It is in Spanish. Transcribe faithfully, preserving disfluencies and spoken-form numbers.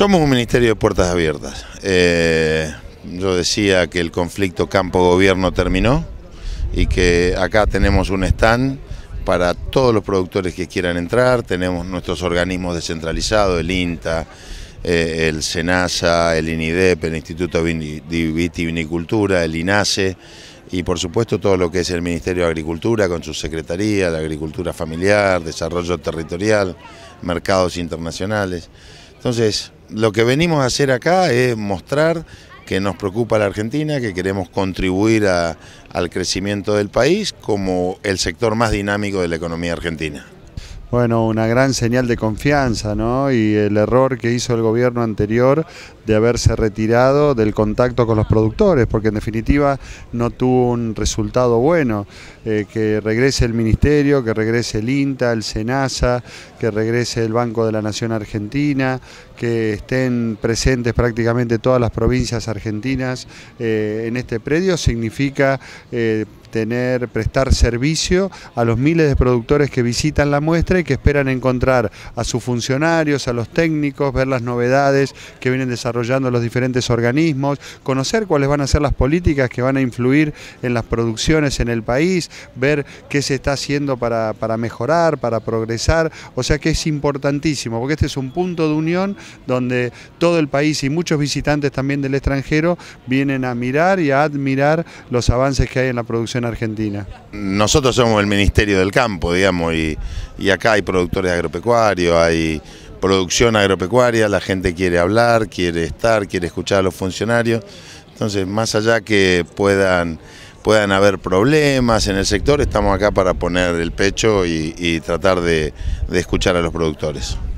Somos un ministerio de puertas abiertas. Eh, yo decía que el conflicto campo-gobierno terminó y que acá tenemos un stand para todos los productores que quieran entrar. Tenemos nuestros organismos descentralizados, el INTA, eh, el SENASA, el INIDEP, el Instituto de Vitivinicultura, el INASE, y por supuesto todo lo que es el Ministerio de Agricultura con su Secretaría, la Agricultura Familiar, Desarrollo Territorial, Mercados Internacionales. Entonces, lo que venimos a hacer acá es mostrar que nos preocupa la Argentina, que queremos contribuir a, al crecimiento del país como el sector más dinámico de la economía argentina. Bueno, una gran señal de confianza, ¿no? Y el error que hizo el gobierno anterior de haberse retirado del contacto con los productores, porque en definitiva no tuvo un resultado bueno. Eh, que regrese el Ministerio, que regrese el INTA, el SENASA, que regrese el Banco de la Nación Argentina, que estén presentes prácticamente todas las provincias argentinas eh, en este predio, significa Eh, tener, prestar servicio a los miles de productores que visitan la muestra y que esperan encontrar a sus funcionarios, a los técnicos, ver las novedades que vienen desarrollando los diferentes organismos, conocer cuáles van a ser las políticas que van a influir en las producciones en el país, ver qué se está haciendo para, para mejorar, para progresar. O sea que es importantísimo, porque este es un punto de unión donde todo el país y muchos visitantes también del extranjero vienen a mirar y a admirar los avances que hay en la producción argentina. Nosotros somos el Ministerio del Campo, digamos, y, y acá hay productores agropecuarios, hay producción agropecuaria, la gente quiere hablar, quiere estar, quiere escuchar a los funcionarios. Entonces, más allá que puedan, puedan haber problemas en el sector, estamos acá para poner el pecho y, y tratar de, de escuchar a los productores.